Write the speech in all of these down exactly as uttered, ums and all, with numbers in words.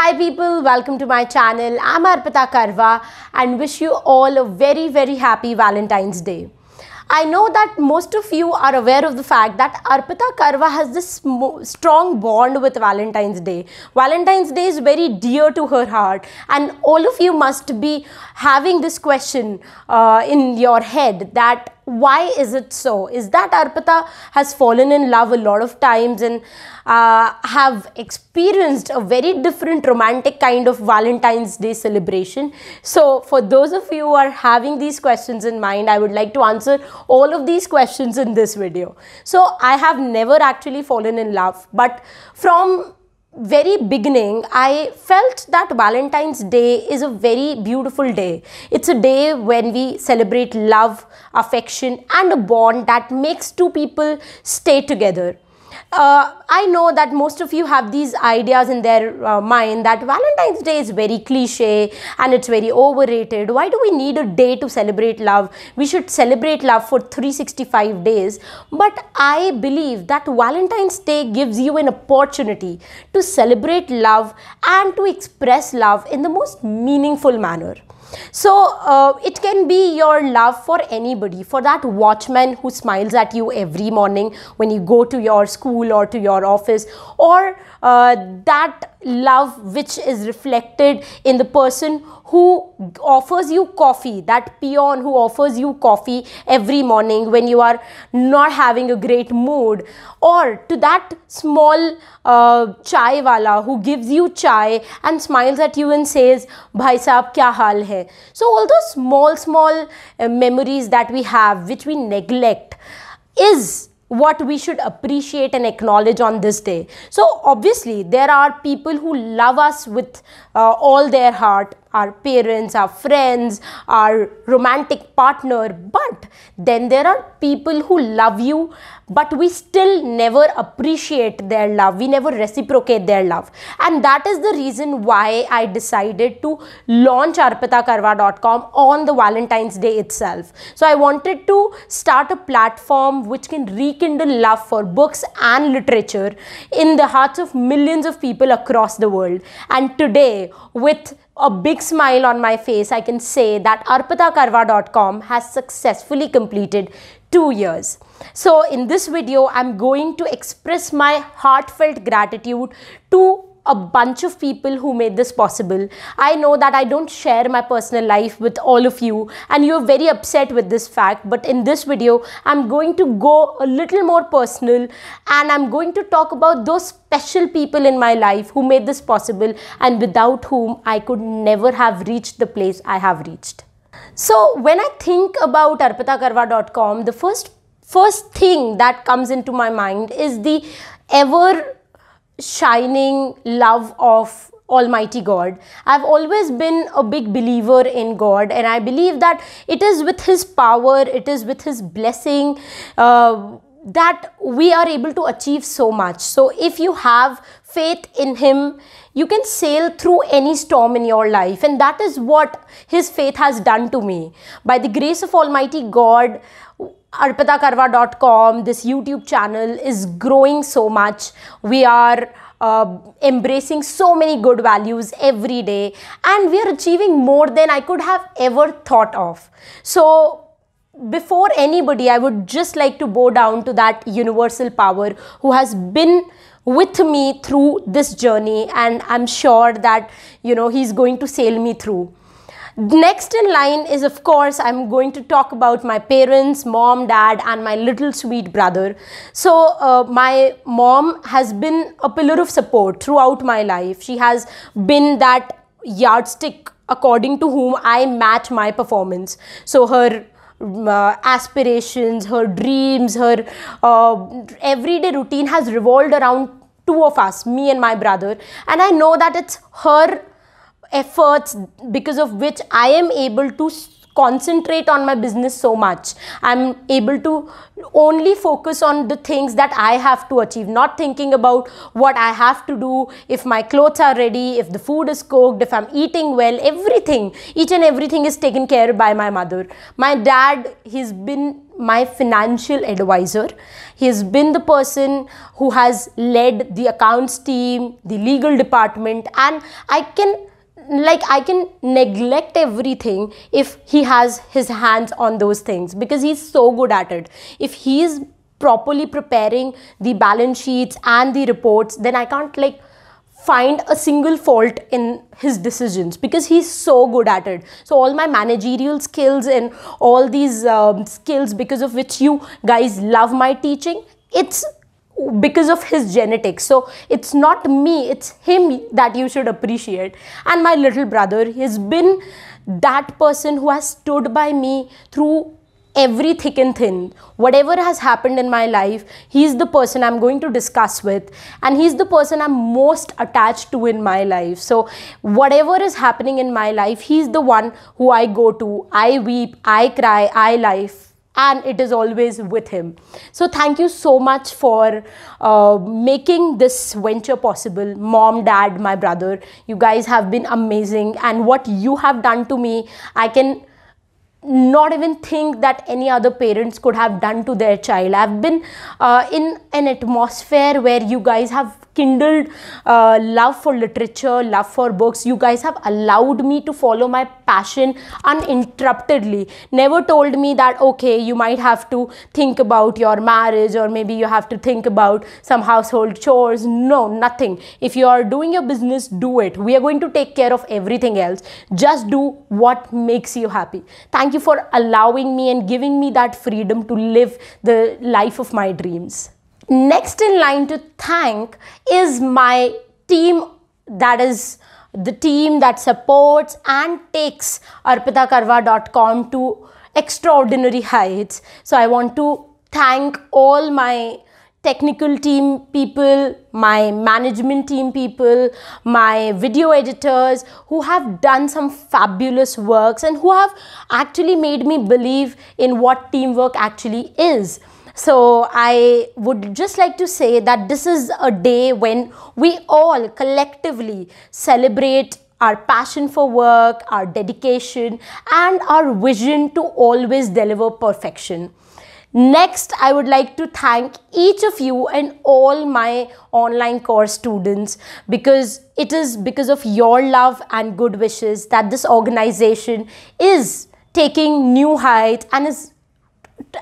Hi people, welcome to my channel. I'm Arpita Karwa and wish you all a very very happy Valentine's Day. I know that most of you are aware of the fact that Arpita Karwa has this strong bond with Valentine's Day. Valentine's Day is very dear to her heart, and all of you must be having this question uh, in your head that why is it so? Is that Arpita has fallen in love a lot of times and uh, have experienced a very different romantic kind of Valentine's Day celebration. So for those of you who are having these questions in mind, I would like to answer all of these questions in this video. So I have never actually fallen in love, but from very beginning I felt that Valentine's Day is a very beautiful day. It's a day when we celebrate love, affection and a bond that makes two people stay together. Uh, I know that most of you have these ideas in their uh, mind that Valentine's Day is very cliche and it's very overrated. Why do we need a day to celebrate love? We should celebrate love for three hundred sixty-five days. But I believe that Valentine's Day gives you an opportunity to celebrate love and to express love in the most meaningful manner. So uh, it can be your love for anybody, for that watchman who smiles at you every morning when you go to your school or to your office, or uh, that love which is reflected in the person who offers you coffee, that peon who offers you coffee every morning when you are not having a great mood, or to that small uh, chai wala who gives you chai and smiles at you and says, "Bhai saab, kya haal hai?" So all those small small uh, memories that we have, which we neglect, is what we should appreciate and acknowledge on this day. So obviously there are people who love us with uh, all their heart, our parents, our friends, our romantic partner, but then there are people who love you but we still never appreciate their love, we never reciprocate their love. And that is the reason why I decided to launch Arpita Karwa dot com on the Valentine's Day itself. So I wanted to start a platform which can rekindle love for books and literature in the hearts of millions of people across the world. And today, with a big smile on my face, I can say that Arpita Karwa dot com has successfully completed two years. So in this video, I'm going to express my heartfelt gratitude to a bunch of people who made this possible. I know that I don't share my personal life with all of you and you're very upset with this fact, but in this video, I'm going to go a little more personal and I'm going to talk about those special people in my life who made this possible and without whom I could never have reached the place I have reached. So when I think about Arpita Karwa dot com, the first, first thing that comes into my mind is the ever shining love of Almighty God. I've always been a big believer in God and I believe that it is with His power, it is with His blessing uh, that we are able to achieve so much. So if you have faith in Him, you can sail through any storm in your life, and that is what His faith has done to me. By the grace of Almighty God, Arpita Karwa dot com, this YouTube channel is growing so much. We are uh, embracing so many good values every day and we are achieving more than I could have ever thought of. So before anybody, I would just like to bow down to that universal power who has been with me through this journey, and I'm sure that, you know, He's going to sail me through. Next in line is, of course, I'm going to talk about my parents, mom, dad and my little sweet brother. So uh, my mom has been a pillar of support throughout my life. She has been that yardstick according to whom I match my performance. So her Uh, aspirations, her dreams, her uh, everyday routine has revolved around two of us, me and my brother, and I know that it's her efforts because of which I am able to concentrate on my business so much. I'm able to only focus on the things that I have to achieve, not thinking about what I have to do, if my clothes are ready, if the food is cooked, if I'm eating well, everything, each and everything is taken care of by my mother. My dad, he's been my financial advisor. He has been the person who has led the accounts team, the legal department, and I can like I can neglect everything if he has his hands on those things, because he's so good at it. If he is properly preparing the balance sheets and the reports, then I can't like find a single fault in his decisions, because he's so good at it. So all my managerial skills and all these um, skills, because of which you guys love my teaching, it's because of his genetics. So it's not me, it's him that you should appreciate. And my little brother has been that person who has stood by me through every thick and thin. Whatever has happened in my life, he's the person I'm going to discuss with, and he's the person I'm most attached to in my life. So whatever is happening in my life, he's the one who I go to. I weep, I cry, I laugh, and it is always with him. So thank you so much for uh, making this venture possible. Mom, dad, my brother, you guys have been amazing, and what you have done to me, I can not even think that any other parents could have done to their child. I've been uh, in an atmosphere where you guys have kindled uh, love for literature, love for books. You guys have allowed me to follow my passion uninterruptedly. Never told me that, okay, you might have to think about your marriage, or maybe you have to think about some household chores. No, nothing. If you are doing your business, do it. We are going to take care of everything else. Just do what makes you happy. Thank Thank you for allowing me and giving me that freedom to live the life of my dreams. Next in line to thank is my team, that is the team that supports and takes Arpita Karwa dot com to extraordinary heights. So I want to thank all my technical team people, my management team people, my video editors, who have done some fabulous works and who have actually made me believe in what teamwork actually is. So I would just like to say that this is a day when we all collectively celebrate our passion for work, our dedication, and our vision to always deliver perfection. Next, I would like to thank each of you and all my online course students, because it is because of your love and good wishes that this organization is taking new heights and is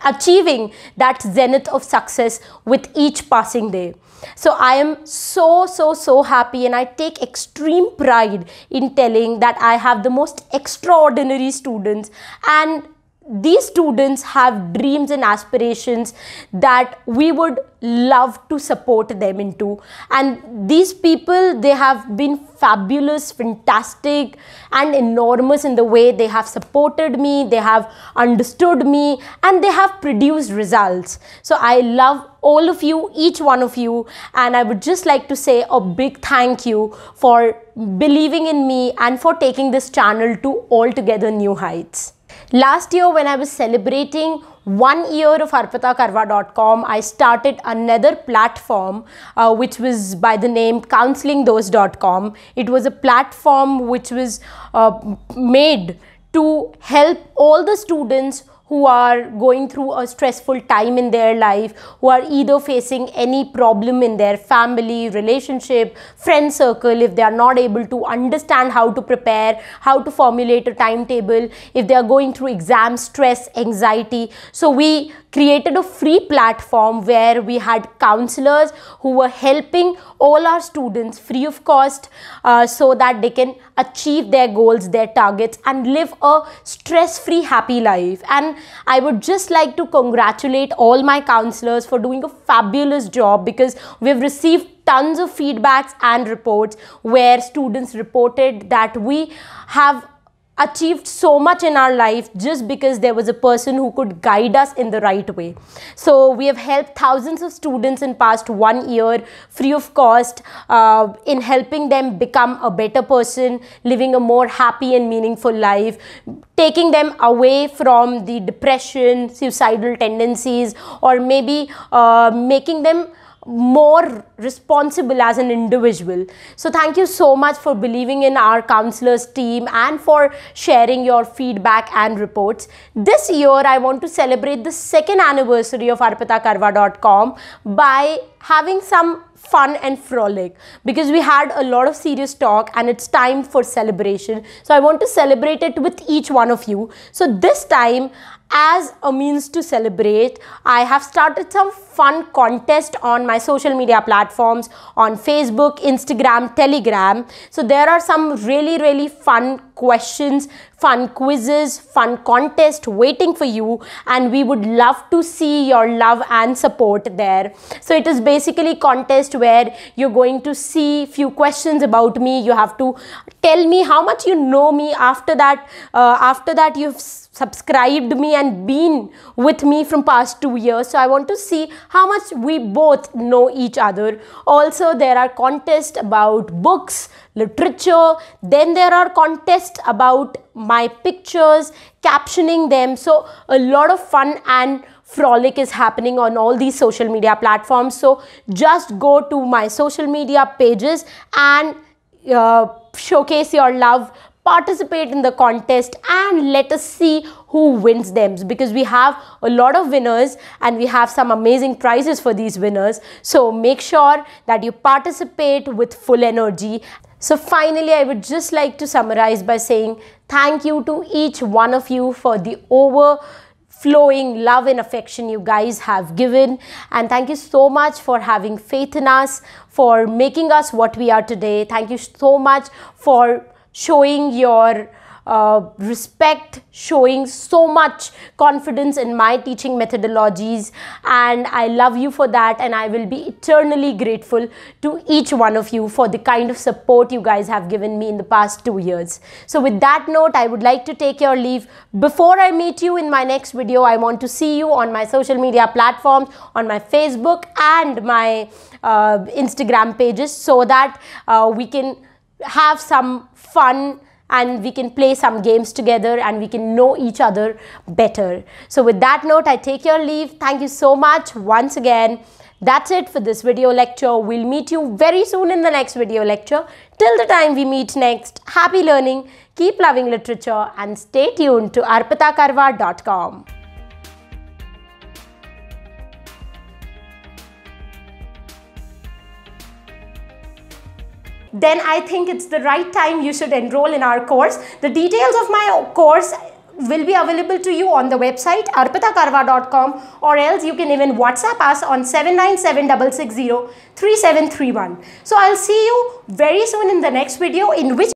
achieving that zenith of success with each passing day. So I am so, so, so happy, and I take extreme pride in telling that I have the most extraordinary students, and these students have dreams and aspirations that we would love to support them into. And these people, they have been fabulous, fantastic, and enormous in the way they have supported me, they have understood me, and they have produced results. So I love all of you, each one of you, and I would just like to say a big thank you for believing in me and for taking this channel to altogether new heights. Last year, when I was celebrating one year of Arpita Karwa dot com, I started another platform uh, which was by the name counseling those dot com. It was a platform which was uh, made to help all the students who are going through a stressful time in their life, who are either facing any problem in their family, relationship, friend circle, if they are not able to understand how to prepare, how to formulate a timetable, if they are going through exam stress, anxiety. So we created a free platform where we had counselors who were helping all our students free of cost uh, so that they can achieve their goals, their targets, and live a stress-free, happy life. And I would just like to congratulate all my counselors for doing a fabulous job, because we've received tons of feedbacks and reports where students reported that we have achieved so much in our life just because there was a person who could guide us in the right way. So we have helped thousands of students in past one year free of cost uh, in helping them become a better person, living a more happy and meaningful life, taking them away from the depression, suicidal tendencies, or maybe uh, making them more responsible as an individual. So thank you so much for believing in our counselors team and for sharing your feedback and reports. This year I want to celebrate the second anniversary of Arpita Karwa dot com by having some fun and frolic, because we had a lot of serious talk and it's time for celebration. So I want to celebrate it with each one of you. So this time, as a means to celebrate, I have started some fun contest on my social media platforms, on Facebook, Instagram, Telegram. So there are some really, really fun questions, fun quizzes, fun contest waiting for you, and we would love to see your love and support there. So it is basically a contest where you're going to see few questions about me. You have to tell me how much you know me. After that, uh, after that you've subscribed me and been with me from past two years. So I want to see how much we both know each other. Also, there are contests about books, literature. Then there are contests about my pictures, captioning them. So a lot of fun and frolic is happening on all these social media platforms. So just go to my social media pages and uh, showcase your love, participate in the contest, and let us see who wins them, because we have a lot of winners and we have some amazing prizes for these winners. So make sure that you participate with full energy. So finally, I would just like to summarize by saying thank you to each one of you for the overflowing love and affection you guys have given, and thank you so much for having faith in us, for making us what we are today. Thank you so much for showing your uh, respect, showing so much confidence in my teaching methodologies, and I love you for that, and I will be eternally grateful to each one of you for the kind of support you guys have given me in the past two years. So with that note, I would like to take your leave. Before I meet you in my next video, I want to see you on my social media platforms, on my Facebook and my uh, Instagram pages, so that uh, we can have some fun and we can play some games together and we can know each other better. So with that note, I take your leave. Thank you so much once again. That's it for this video lecture. We'll meet you very soon in the next video lecture. Till the time we meet next, happy learning, keep loving literature, and stay tuned to Arpita Karwa dot com. Then I think it's the right time you should enroll in our course. The details of my course will be available to you on the website Arpita Karwa dot com, or else you can even WhatsApp us on seven nine seven six six zero three seven three one. So I'll see you very soon in the next video, in which